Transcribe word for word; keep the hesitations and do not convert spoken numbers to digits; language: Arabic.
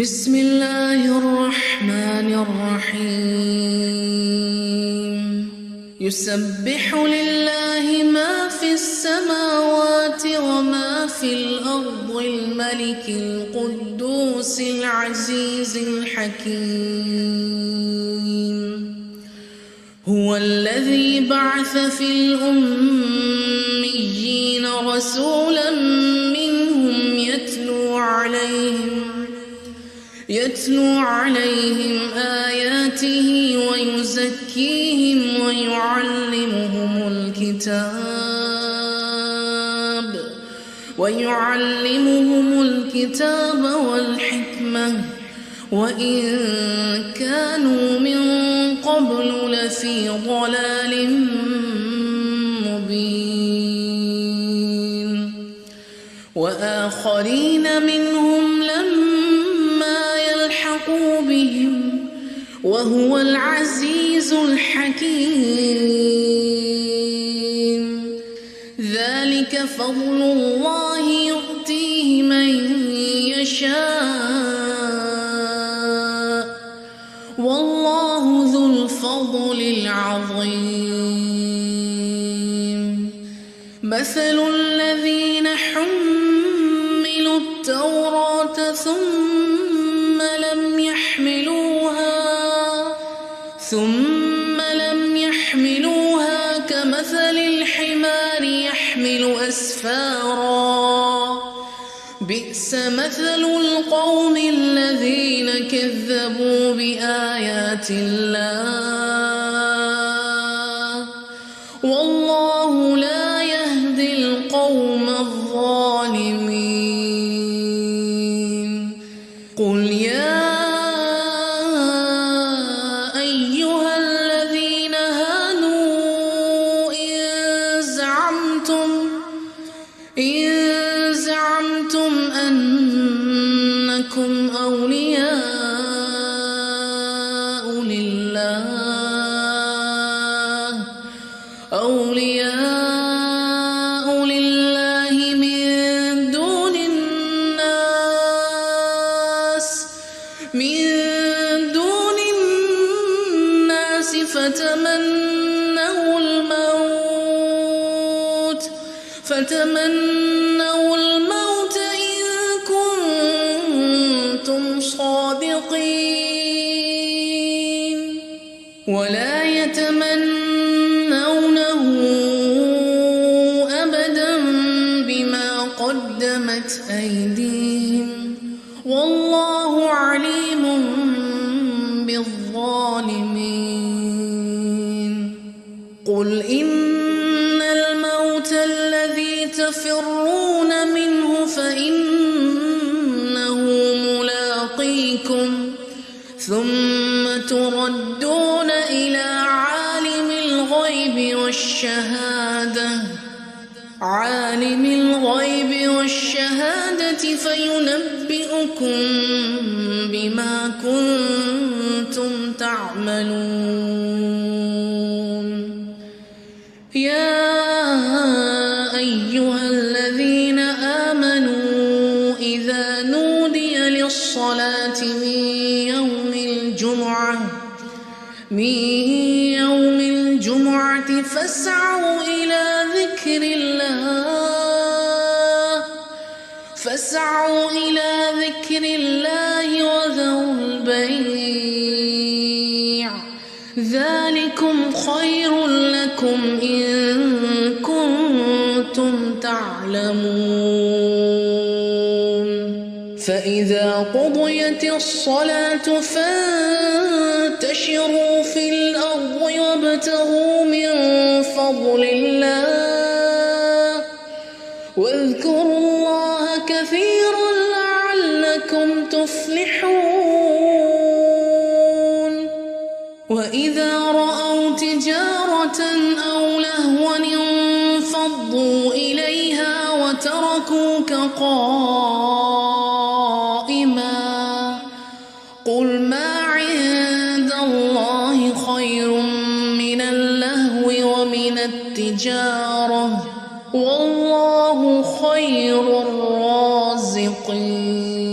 بسم الله الرحمن الرحيم. يسبح لله ما في السماوات وما في الأرض الملك القدوس العزيز الحكيم. هو الذي بعث في الأميين رسولا منهم يتلو عليهم يتلو عليهم آياته ويزكيهم ويعلمهم الكتاب ويعلمهم الكتاب والحكمة وإن كانوا من قبل لفي ضلال مبين. وآخرين منهم وهو العزيز الحكيم. ذلك فضل الله يؤتيه من يشاء والله ذو الفضل العظيم. مثل الذين حملوا التوراة ثم لم يحملوها ثم لم يحملوها كمثل الحمار يحمل أسفارا. بئس مثل القوم الذين كذبوا بآيات الله والله لا يهدي القوم الظالمين. قل يا أولياء لله من دون الناس من دون الناس فتمنوا الموت فتمنوا الموت إن كنتم صادقين. ولا يتمنون قدمت أيديهم والله عليم بالظالمين. قل إن الموت الذي تفرون منه فإنه ملاقيكم ثم تردون إلى عالم الغيب والشهادة عالم الغيب والشهادة فينبئكم بما كنتم تعملون. يا أيها الذين آمنوا إذا نودي للصلاة من يوم الجمعة من فاسعوا إلى ذكر الله فاسعوا إلى ذكر الله وذروا البيع. ذلكم خير لكم إن كنتم تعلمون. فإذا قضيت الصلاة فانتشروا في الأرض وابتغوا من فضل الله واذكروا الله كثيرا لعلكم تفلحون. وإذا رأوا تجارة أو لهوا انفضوا إليها وتركوك قائما. قل ما عند الله خير من اللهو ومن التجارة والله خير الرازقين.